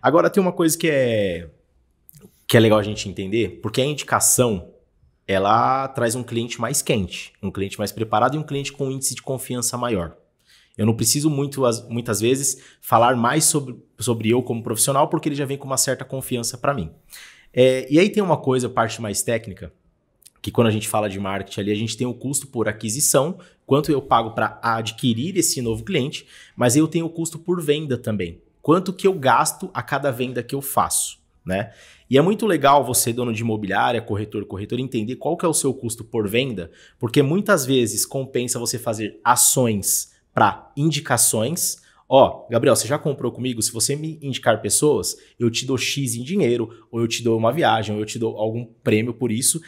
Agora tem uma coisa que é legal a gente entender, porque a indicação ela traz um cliente mais quente, um cliente mais preparado e um cliente com um índice de confiança maior. Eu não preciso muitas vezes falar mais sobre eu como profissional, porque ele já vem com uma certa confiança para mim. E aí tem uma coisa, parte mais técnica, que quando a gente fala de marketing ali, a gente tem o custo por aquisição, quanto eu pago para adquirir esse novo cliente, mas eu tenho o custo por venda também, quanto que eu gasto a cada venda que eu faço, né? E é muito legal você, dono de imobiliária, corretor, entender qual que é o seu custo por venda, porque muitas vezes compensa você fazer ações para indicações. Ó, Gabriel, você já comprou comigo? Se você me indicar pessoas, eu te dou X em dinheiro, ou eu te dou uma viagem, ou eu te dou algum prêmio por isso.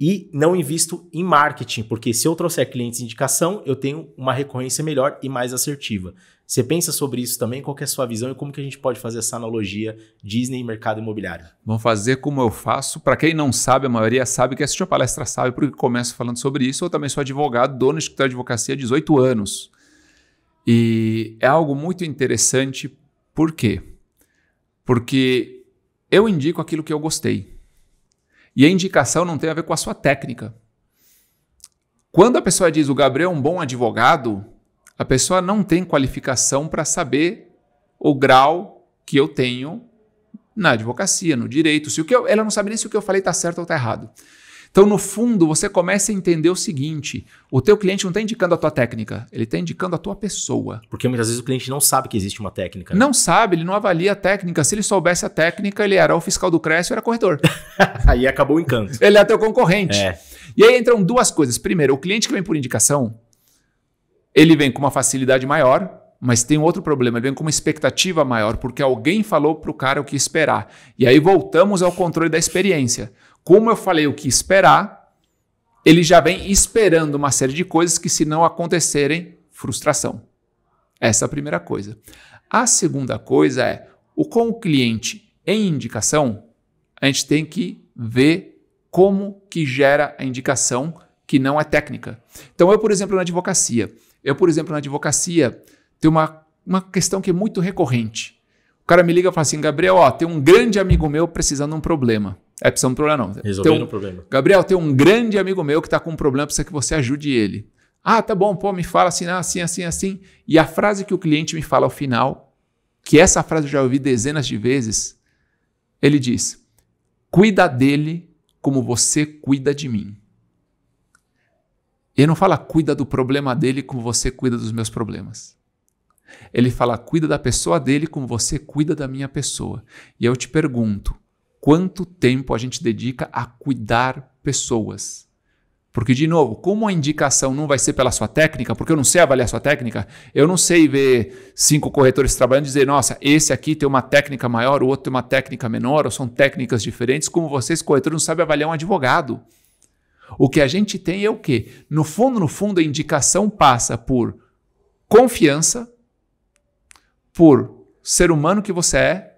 E não invisto em marketing, porque se eu trouxer clientes de indicação, eu tenho uma recorrência melhor e mais assertiva. Você pensa sobre isso também? Qual que é a sua visão e como que a gente pode fazer essa analogia Disney e mercado imobiliário? Vamos fazer como eu faço. Para quem não sabe, a maioria sabe, que assistiu a palestra sabe, porque começo falando sobre isso. Eu também sou advogado, dono do escritório de advocacia há 18 anos. E é algo muito interessante. Por quê? Porque eu indico aquilo que eu gostei. E a indicação não tem a ver com a sua técnica. Quando a pessoa diz o Gabriel é um bom advogado, a pessoa não tem qualificação para saber o grau que eu tenho na advocacia, no direito. Ela não sabe nem se o que eu falei está certo ou está errado. Então, no fundo, você começa a entender o seguinte: o teu cliente não está indicando a tua técnica, ele está indicando a tua pessoa. Porque muitas vezes o cliente não sabe que existe uma técnica. Né? Não sabe, ele não avalia a técnica. Se ele soubesse a técnica, ele era o fiscal do CRES ou era corretor. Aí acabou o encanto. Ele é teu concorrente. É. E aí entram duas coisas. Primeiro, o cliente que vem por indicação, ele vem com uma facilidade maior, mas tem outro problema, ele vem com uma expectativa maior, porque alguém falou para o cara o que esperar. E aí voltamos ao controle da experiência. Como eu falei o que esperar, ele já vem esperando uma série de coisas que, se não acontecerem, frustração. Essa é a primeira coisa. A segunda coisa é, com o cliente em indicação, a gente tem que ver como que gera a indicação que não é técnica. Então eu, por exemplo, na advocacia, tem uma questão que é muito recorrente. O cara me liga e fala assim: Gabriel, ó, tem um grande amigo meu precisando de um problema. É precisando de um problema, não. Resolvendo o problema. Gabriel, tem um grande amigo meu que está com um problema, precisa que você ajude ele. Ah, tá bom, pô, me fala assim, assim. E a frase que o cliente me fala ao final, que essa frase eu já ouvi dezenas de vezes, ele diz: cuida dele como você cuida de mim. Ele não fala cuida do problema dele como você cuida dos meus problemas. Ele fala cuida da pessoa dele como você cuida da minha pessoa. E eu te pergunto, quanto tempo a gente dedica a cuidar pessoas? Porque, de novo, como a indicação não vai ser pela sua técnica, porque eu não sei avaliar sua técnica, eu não sei ver 5 corretores trabalhando e dizer, nossa, esse aqui tem uma técnica maior, o outro tem uma técnica menor, ou são técnicas diferentes, como vocês, corretores, não sabem avaliar um advogado. O que a gente tem é o quê? No fundo, a indicação passa por confiança, por ser humano que você é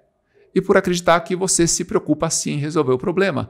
e por acreditar que você se preocupa sim em resolver o problema.